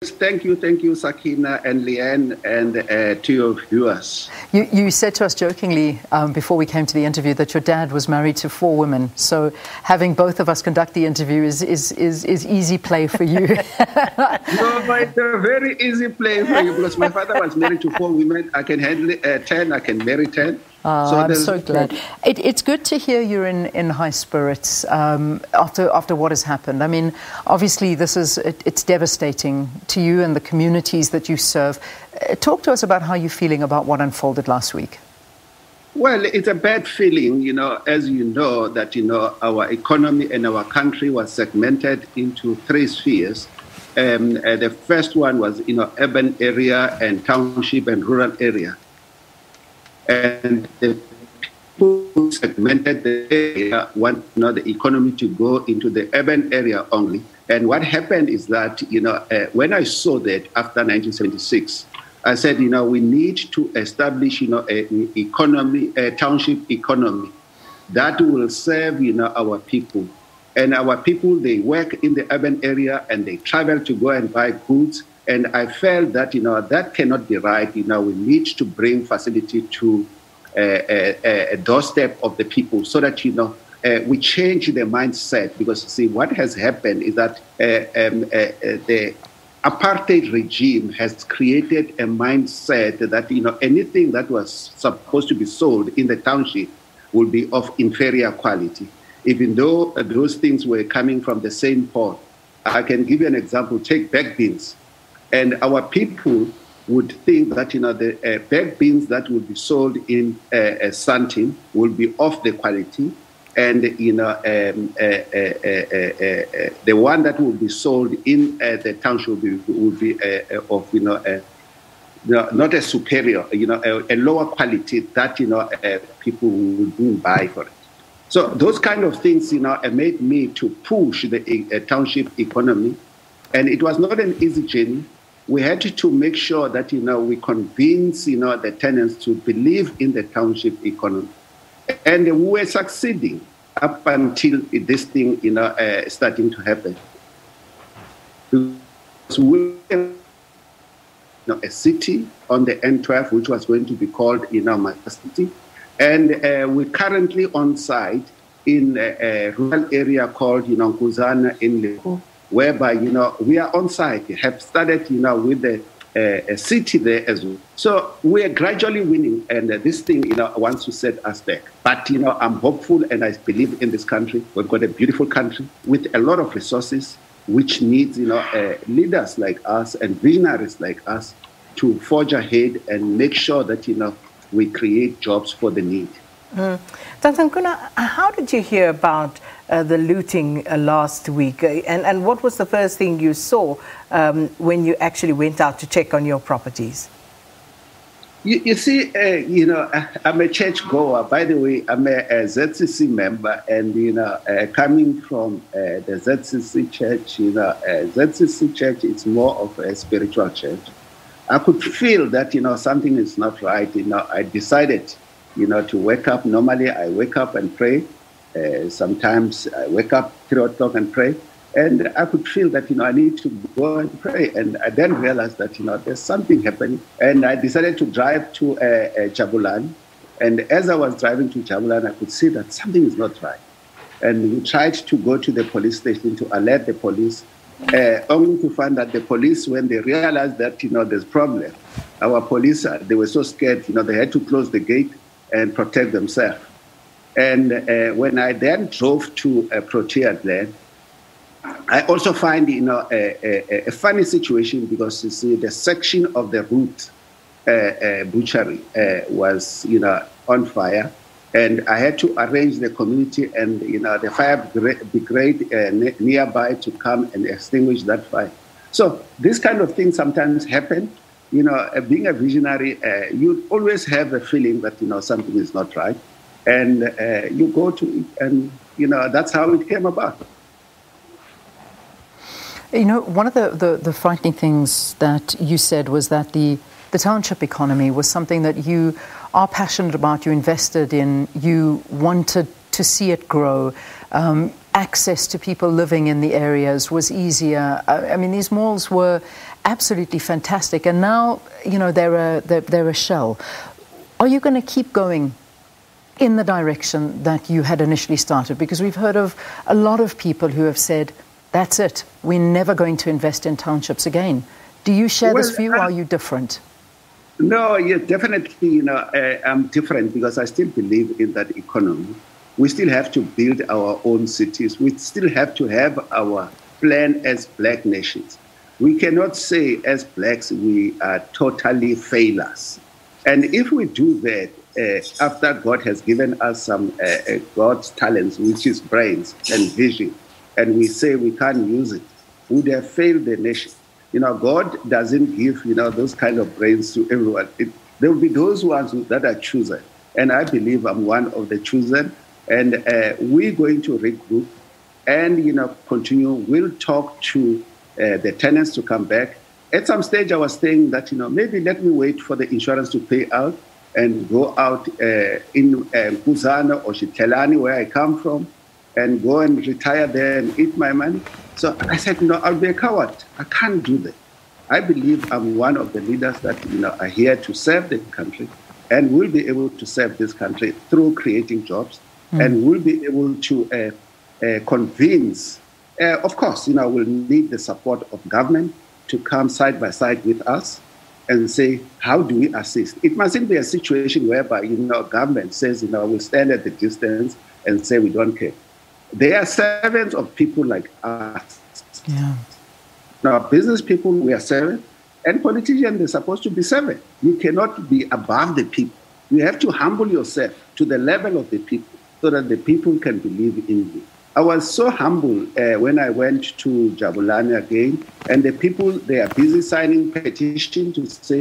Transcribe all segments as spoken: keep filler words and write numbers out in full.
Thank you, thank you, Sakina and Leanne and uh, to your viewers. You, you said to us jokingly um, before we came to the interview that your dad was married to four women. So having both of us conduct the interview is, is, is, is easy play for you. No, but it's a very easy play for you because my father was married to four women. I can handle uh, ten, I can marry ten. Oh, so I'm so glad. It, it's good to hear you're in, in high spirits um, after after what has happened. I mean, obviously this is it, it's devastating to you and the communities that you serve. Uh, talk to us about how you're feeling about what unfolded last week. Well, it's a bad feeling, you know, as you know, that, you know, our economy and our country was segmented into three spheres. Um, uh, the first one was, you know, urban area and township and rural area. And the people who segmented the area want, you know, the economy to go into the urban area only. And what happened is that, you know, uh, when I saw that after nineteen seventy-six, I said, you know, we need to establish, you know, an economy, a township economy that will serve, you know, our people. And our people, they work in the urban area and they travel to go and buy goods. And I felt that, you know, that cannot be right. You know, we need to bring facility to uh, a, a doorstep of the people so that, you know, uh, we change the mindset. Because, see, what has happened is that uh, um, uh, uh, the apartheid regime has created a mindset that, you know, anything that was supposed to be sold in the township would be of inferior quality, even though uh, those things were coming from the same pot. I can give you an example. Take baked beans. And our people would think that, you know, the uh, baked beans that would be sold in uh, uh, Santin will be of the quality, and, you know, um, uh, uh, uh, uh, uh, the one that will be sold in uh, the township will be, will be uh, of, you know, uh, not a superior, you know, a, a lower quality that, you know, uh, people wouldn't buy for it. So those kind of things, you know, made me to push the uh, township economy, and it was not an easy journey. We had to make sure that, you know, we convince, you know, the tenants to believe in the township economy. And we were succeeding up until this thing, you know, uh, starting to happen. Because we were, you know, a city on the N twelve, which was going to be called, you know, my city. And uh, we're currently on site in a, a rural area called, you know, Guzana in Lepo, whereby, you know, we are on site, we have started, you know, with the uh, a city there as well. So we are gradually winning, and uh, this thing, you know, wants to set us back. But, you know, I'm hopeful and I believe in this country. We've got a beautiful country with a lot of resources, which needs, you know, uh, leaders like us and visionaries like us to forge ahead and make sure that, you know, we create jobs for the need. Mm. Doctor Nkuna, how did you hear about uh, the looting uh, last week? Uh, and, and what was the first thing you saw um, when you actually went out to check on your properties? You, you see, uh, you know, I'm a churchgoer. By the way, I'm a, a Z C C member, and, you know, uh, coming from uh, the Z C C church, you know, uh, Z C C church is more of a spiritual church. I could feel that, you know, something is not right. You know, I decided, you know, to wake up. Normally I wake up and pray. Uh, sometimes I wake up three o'clock and pray. And I could feel that, you know, I need to go and pray. And I then realized that, you know, there's something happening. And I decided to drive to uh, uh, Jabulani. And as I was driving to Jabulani, I could see that something is not right. And we tried to go to the police station to alert the police, uh, only to find that the police, when they realized that, you know, there's a problem, our police, they were so scared, you know, they had to close the gate and protect themselves. And uh, when I then drove to uh, Protea Glen, I also find, you know, a, a, a funny situation, because you see the section of the route uh, uh, butchery uh, was, you know, on fire, and I had to arrange the community and, you know, the fire brigade uh, nearby to come and extinguish that fire. So this kind of thing sometimes happen. You know, uh, being a visionary, uh, you always have a feeling that, you know, something is not right. And uh, you go to it, and, you know, that's how it came about. You know, one of the, the, the frightening things that you said was that the, the township economy was something that you are passionate about, you invested in, you wanted to see it grow. Um, access to people living in the areas was easier. I, I mean, these malls were absolutely fantastic, and now, you know, they're a, they're, they're a shell. Are you going to keep going in the direction that you had initially started? Because we've heard of a lot of people who have said, that's it, we're never going to invest in townships again. Do you share well, this view, or are you different? No, yeah, definitely, you know, I, I'm different, because I still believe in that economy. We still have to build our own cities. We still have to have our plan as black nations. We cannot say as blacks we are totally failures. And if we do that, Uh, after God has given us some uh, uh, God's talents, which is brains and vision, and we say we can't use it, would have failed the nation. You know, God doesn't give, you know, those kind of brains to everyone. It, there will be those ones that are chosen, and I believe I'm one of the chosen, and uh, we're going to regroup and, you know, continue. We'll talk to uh, the tenants to come back. At some stage, I was saying that, you know, maybe let me wait for the insurance to pay out and go out uh, in Busana uh, or Shitelani, where I come from, and go and retire there and eat my money. So I said, no, I'll be a coward. I can't do that. I believe I'm one of the leaders that, you know, are here to serve the country, and will be able to serve this country through creating jobs, mm. and will be able to uh, uh, convince. Uh, of course, you know, we'll need the support of government to come side by side with us and say, how do we assist? It mustn't be a situation whereby, you know, government says, you know, we'll stand at the distance and say we don't care. They are servants of people like us. Yeah. Now, business people, we are servants, and politicians, they're supposed to be servants. You cannot be above the people. You have to humble yourself to the level of the people so that the people can believe in you. I was so humble uh, when I went to Jabulani again, and the people, they are busy signing petitions to say,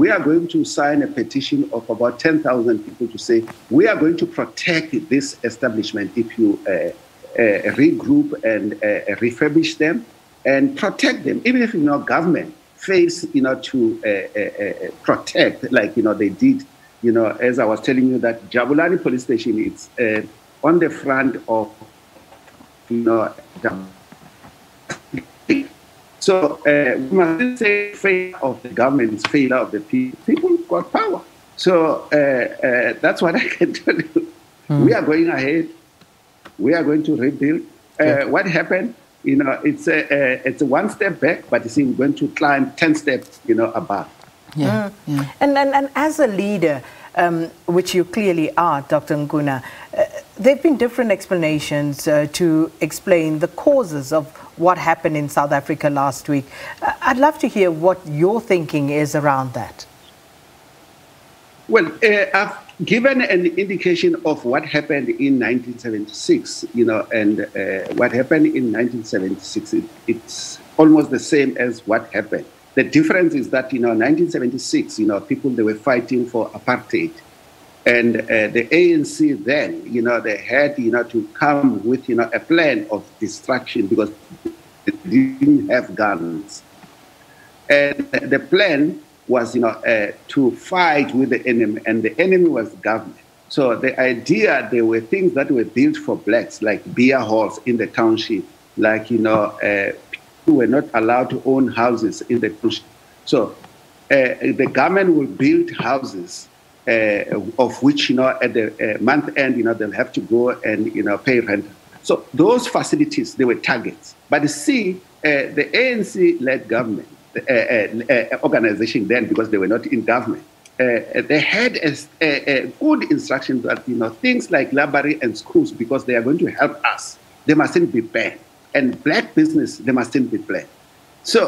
we are going to sign a petition of about ten thousand people to say, we are going to protect this establishment if you uh, uh, regroup and uh, refurbish them and protect them. Even if, you know, government fails, you know, to uh, uh, uh, protect, like, you know, they did, you know, as I was telling you, that Jabulani police station, it's uh, on the front of, you know, so uh, we must say failure of the government is failure of the people. People got power. So uh, uh, that's what I can tell you. Mm. We are going ahead. We are going to rebuild. Uh, yeah. What happened? You know, it's a, a, it's a one step back, but you see, we're going to climb ten steps, you know, above. Yeah. Mm. Yeah. And, and, and as a leader, um, which you clearly are, Doctor Nkuna, uh, there have been different explanations uh, to explain the causes of what happened in South Africa last week. I'd love to hear what your thinking is around that. Well, uh, I've given an indication of what happened in nineteen seventy-six, you know, and uh, what happened in nineteen seventy-six, it, it's almost the same as what happened. The difference is that, you know, nineteen seventy-six, you know, people, they were fighting for apartheid. And uh, the A N C then, you know, they had, you know, to come with, you know, a plan of destruction because they didn't have guns. And the plan was, you know, uh, to fight with the enemy, and the enemy was government. So the idea, there were things that were built for blacks, like beer halls in the township, like, you know, uh, people were not allowed to own houses in the township. So uh, the government will build houses, Uh, of which, you know, at the uh, month end, you know, they'll have to go and, you know, pay rent. So those facilities, they were targets. But you see, uh, the A N C-led government, uh, uh, organization then, because they were not in government, uh, they had a, a, a good instruction that, you know, things like library and schools, because they are going to help us, they mustn't be banned. And black business, they mustn't be banned. So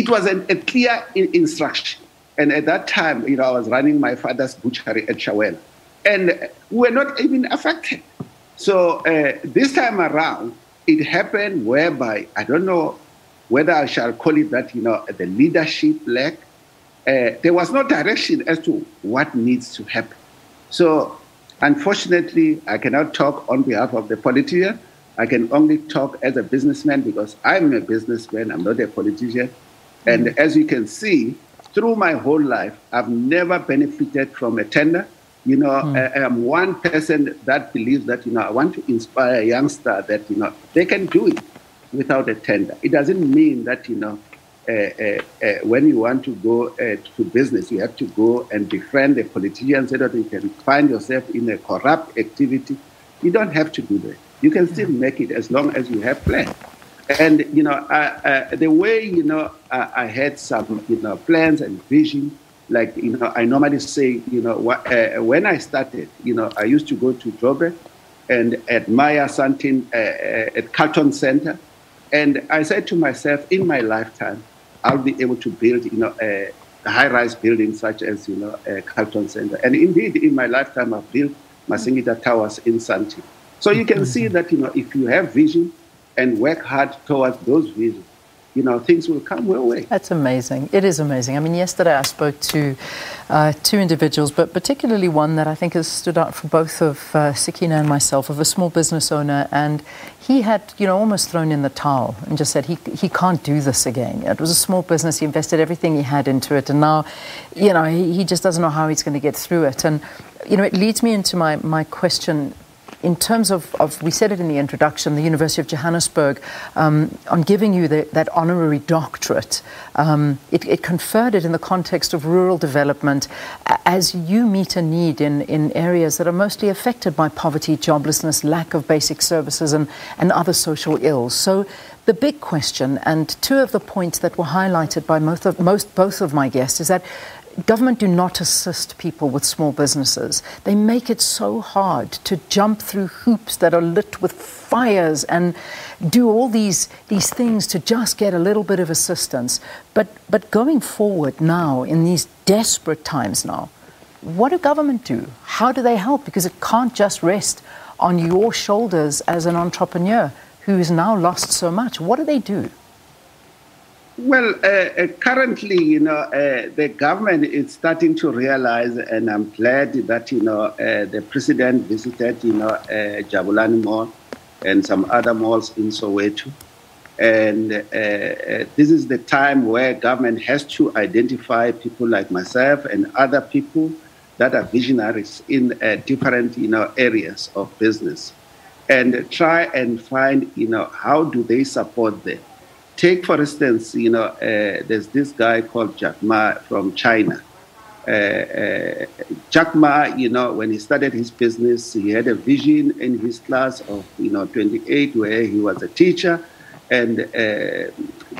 it was an, a clear in instruction. And at that time, you know, I was running my father's butchery at Shawel, and we were not even affected. So uh, this time around, it happened whereby, I don't know whether I shall call it that, you know, the leadership lack. Uh, there was no direction as to what needs to happen. So unfortunately, I cannot talk on behalf of the politician. I can only talk as a businessman, because I'm a businessman, I'm not a politician. And mm-hmm. as you can see, through my whole life, I've never benefited from a tender. You know, mm. I am one person that believes that, you know, I want to inspire a youngster that, you know, they can do it without a tender. It doesn't mean that, you know, uh, uh, uh, when you want to go uh, to business, you have to go and befriend the politicians so that you can find yourself in a corrupt activity. You don't have to do that. You can still make it as long as you have plans. And, you know, I, I, the way, you know, I, I had some, you know, plans and vision. Like, you know, I normally say, you know, wh uh, when I started, you know, I used to go to Joburg and admire Santin uh, uh, at Carlton Centre. And I said to myself, in my lifetime, I'll be able to build, you know, a high-rise building such as, you know, a Carlton Centre. And indeed, in my lifetime, I've built Masingita Towers in Santin. So you can see that, you know, if you have vision and work hard towards those visions, you know, things will come your way. That's amazing. It is amazing. I mean, yesterday I spoke to uh, two individuals, but particularly one that I think has stood out for both of uh, Sakina and myself, of a small business owner. And he had, you know, almost thrown in the towel and just said, he, he can't do this again. It was a small business. He invested everything he had into it. And now, you know, he, he just doesn't know how he's going to get through it. And, you know, it leads me into my, my question. In terms of, of, we said it in the introduction, the University of Johannesburg, um, on giving you the, that honorary doctorate, um, it, it conferred it in the context of rural development as you meet a need in, in areas that are mostly affected by poverty, joblessness, lack of basic services and, and other social ills. So the big question, and two of the points that were highlighted by most of, most, both of my guests, is that government do not assist people with small businesses. They make it so hard to jump through hoops that are lit with fires and do all these these things to just get a little bit of assistance. But but going forward now, in these desperate times now, what do government do? How do they help? Because it can't just rest on your shoulders as an entrepreneur who has now lost so much. What do they do? Well, uh, uh, currently, you know, uh, the government is starting to realize, and I'm glad that, you know, uh, the president visited, you know, uh, Jabulani Mall and some other malls in Soweto. And uh, uh, this is the time where government has to identify people like myself and other people that are visionaries in uh, different, you know, areas of business, and try and find, you know, how do they support them. Take, for instance, you know, uh, there's this guy called Jack Ma from China. Uh, uh, Jack Ma, you know, when he started his business, he had a vision in his class of, you know, twenty-eight, where he was a teacher. And uh,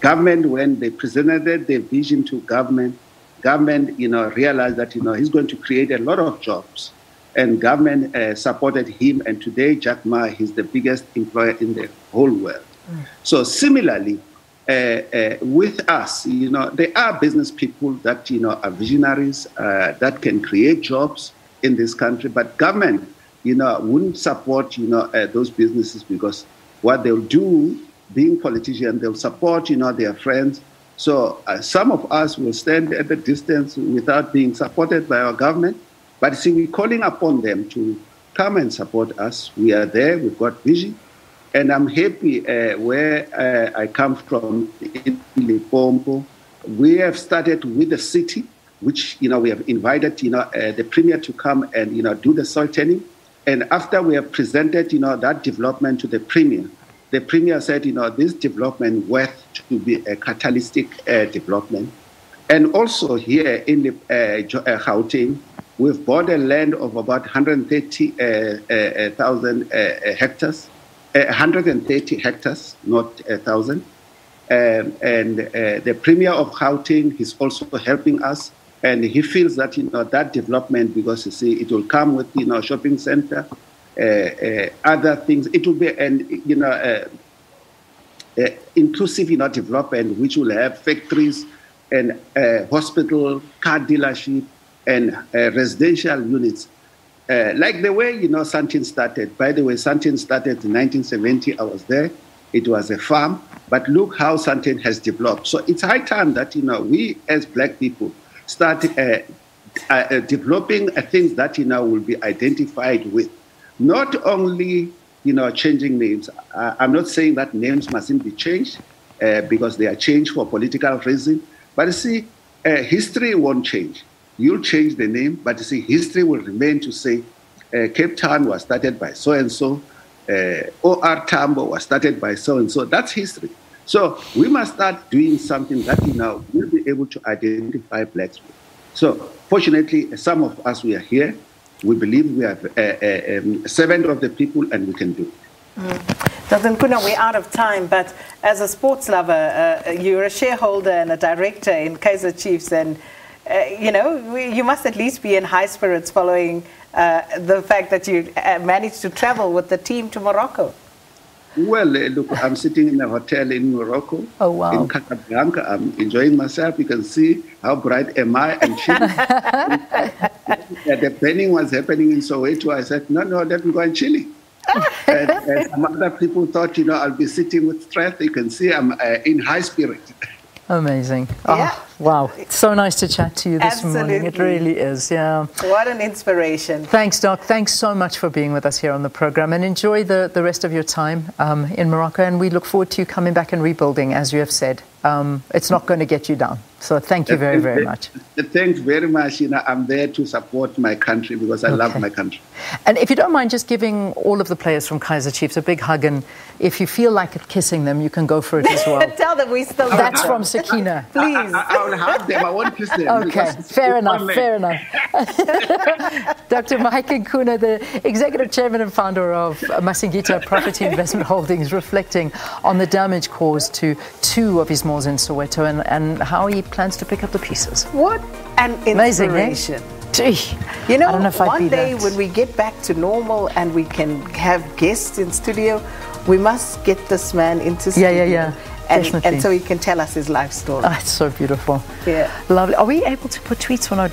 government, when they presented their vision to government, government, you know, realized that, you know, he's going to create a lot of jobs. And government uh, supported him. And today, Jack Ma, he's the biggest employer in the whole world. Mm. So similarly, Uh, uh, with us, you know, there are business people that, you know, are visionaries uh, that can create jobs in this country, but government, you know, wouldn't support, you know, uh, those businesses, because what they'll do, being politicians, they'll support, you know, their friends. So uh, some of us will stand at a distance without being supported by our government, but see, we're calling upon them to come and support us. We are there, we've got vision. And I'm happy uh, where uh, I come from, in Lipombo. We have started with the city, which, you know, we have invited, you know, uh, the premier to come and, you know, do the soil turning. And after we have presented, you know, that development to the premier, the premier said, you know, this development worth to be a catalytic uh, development. And also here in the uh, Houten, we've bought a land of about one hundred thirty thousand uh, uh, hectares. Uh, one hundred thirty hectares, not a thousand. Um, and uh, the Premier of Gauteng is also helping us. And he feels that, you know, that development, because you see, it will come with, you know, shopping center, uh, uh, other things. It will be, and, you know, uh, uh, inclusive, you know, development, which will have factories and uh, hospital, car dealership, and uh, residential units. Uh, like the way, you know, Santin started. By the way, Santin started in nineteen seventy. I was there. It was a farm. But look how Santin has developed. So it's high time that, you know, we as black people start uh, uh, developing uh, things that, you know, will be identified with. Not only, you know, changing names. Uh, I'm not saying that names mustn't be changed uh, because they are changed for political reasons. But you see, uh, history won't change. You'll change the name, but you see, history will remain to say uh, Cape Town was started by so-and-so, uh, O R Tambo was started by so-and-so. That's history. So we must start doing something that you now will be able to identify blacks with. So fortunately, some of us, we are here. We believe we are a, a, a servant of the people, and we can do it. Mm. Doctor Nkuna, we're out of time, but as a sports lover, uh, you're a shareholder and a director in Kaiser Chiefs, and uh, you know we, you must at least be in high spirits following uh, the fact that you uh, managed to travel with the team to Morocco. Well, uh, look, I'm sitting in a hotel in Morocco, oh, wow. in Casablanca. I'm enjoying myself. You can see how bright am I and chilling. The planning was happening in Soweto. I said, no, no, let me go and chilling. and, and some other people thought, you know, I'll be sitting with strength. You can see I'm uh, in high spirit. Amazing. Oh, yeah. Wow. It's so nice to chat to you this Absolutely. morning. It really is. Yeah. What an inspiration. Thanks, Doc. Thanks so much for being with us here on the program, and enjoy the, the rest of your time um, in Morocco. And we look forward to you coming back and rebuilding, as you have said. Um, it's not going to get you down. So thank you very, very much. Thanks very much. You know, I'm there to support my country because I okay. love my country. And if you don't mind just giving all of the players from Kaiser Chiefs a big hug, and if you feel like kissing them, you can go for it as well. Tell them we still That's from Sakina. Please. I, I, I will hug them. I won't kiss them. Okay, fair enough, fair enough. Doctor Mike Nkuna, the Executive Chairman and Founder of Masingita Property Investment Holdings, reflecting on the damage caused to two of his malls in Soweto, and, and how he plans to pick up the pieces. What an inspiration. Amazing, eh? Gee, you know, I don't know if one I'd day that. when we get back to normal and we can have guests in studio, we must get this man into yeah, studio. Yeah, yeah, yeah. And, and so he can tell us his life story. Oh, it's so beautiful. Yeah. Lovely. Are we able to put tweets on our